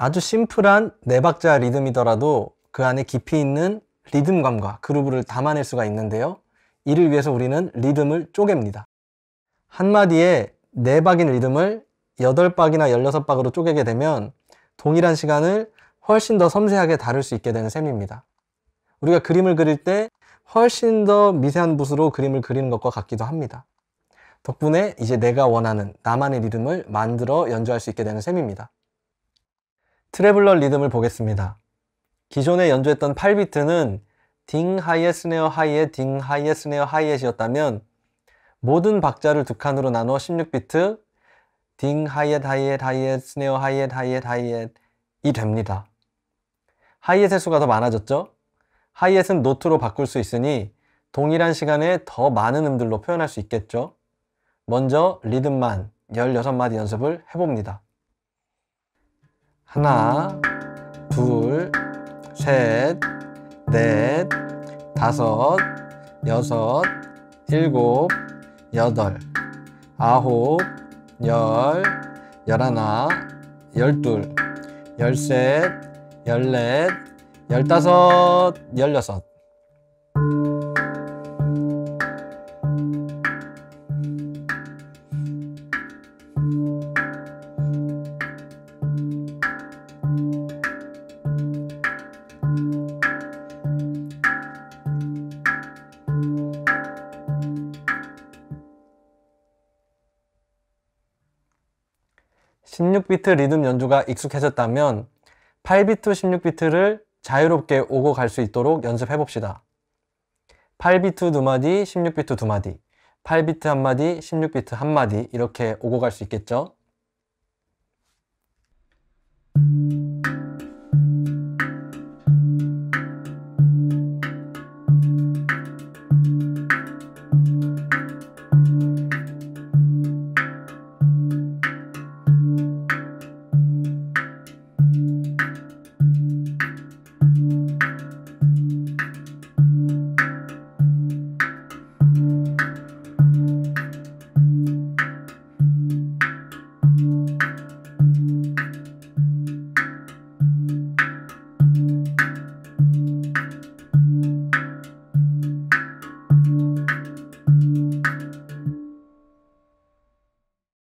아주 심플한 4박자 리듬이더라도 그 안에 깊이 있는 리듬감과 그루브를 담아낼 수가 있는데요. 이를 위해서 우리는 리듬을 쪼갭니다. 한마디에 4박인 리듬을 8박이나 16박으로 쪼개게 되면 동일한 시간을 훨씬 더 섬세하게 다룰 수 있게 되는 셈입니다. 우리가 그림을 그릴 때 훨씬 더 미세한 붓으로 그림을 그리는 것과 같기도 합니다. 덕분에 이제 내가 원하는 나만의 리듬을 만들어 연주할 수 있게 되는 셈입니다. 트래블러 리듬을 보겠습니다. 기존에 연주했던 8비트는 딩 하이에 스네어 하이에 딩 하이에 스네어 하이에이었다면 모든 박자를 두 칸으로 나누어 16비트 딩 하이에 하이에 하이에 스네어 하이에 하이에 하이에이 됩니다. 하이햇의 수가 더 많아졌죠? 하이햇은 노트로 바꿀 수 있으니 동일한 시간에 더 많은 음들로 표현할 수 있겠죠? 먼저 리듬만 16마디 연습을 해봅니다. 하나, 둘, 셋, 넷, 다섯, 여섯, 일곱, 여덟, 아홉, 열, 열하나, 열둘, 열셋, 열넷, 열다섯, 열여섯. 리듬 연주가 익숙해졌다면 8비트, 16비트를 자유롭게 오고 갈 수 있도록 연습해 봅시다. 8비트 2마디, 16비트 2마디, 8비트 1마디, 16비트 1마디 이렇게 오고 갈 수 있겠죠?